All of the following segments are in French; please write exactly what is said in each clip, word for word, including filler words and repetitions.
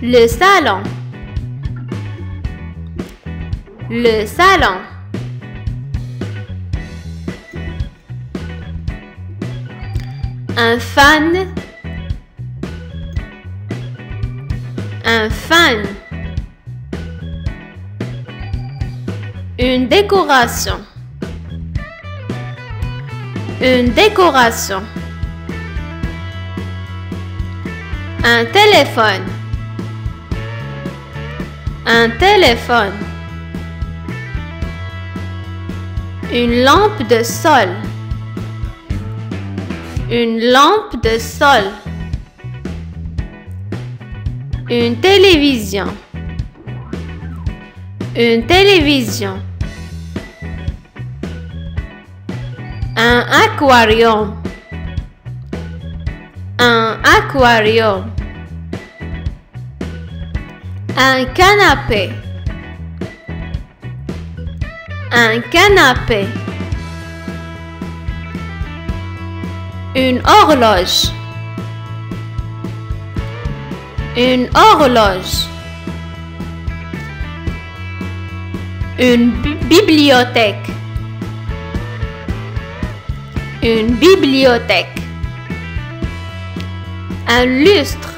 Le salon. Le salon. Un fan. Un fan. Une décoration. Une décoration. Un téléphone. Un téléphone. Une lampe de sol. Une lampe de sol. Une télévision. Une télévision. Un aquarium. Un aquarium. Un canapé. Un canapé. Une horloge. Une horloge. Une bibliothèque. Une bibliothèque. Un lustre.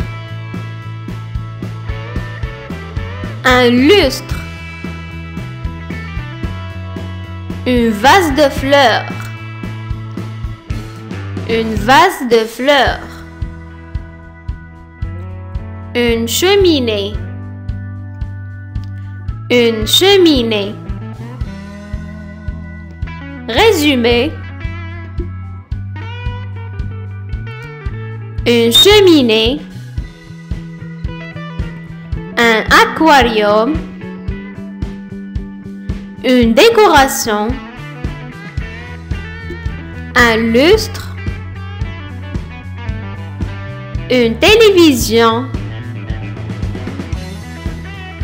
Un lustre. Une vase de fleurs. Une vase de fleurs. Une cheminée. Une cheminée. Résumé. Une cheminée. Un aquarium. Une décoration. Un lustre. Une télévision.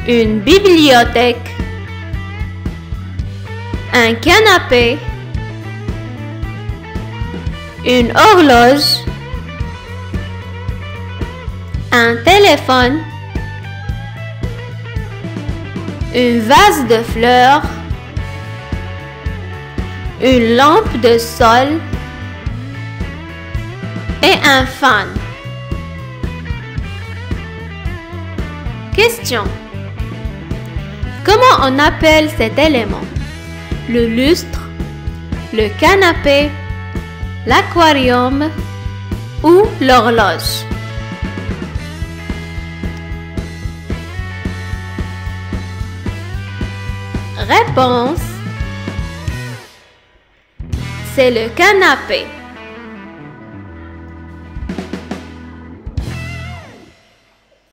Une bibliothèque. Un canapé. Une horloge. Un téléphone. Une vase de fleurs. Une lampe de sol. Et un fan. Question. Comment on appelle cet élément? Le lustre, le canapé, l'aquarium ou l'horloge? Réponse. C'est le canapé.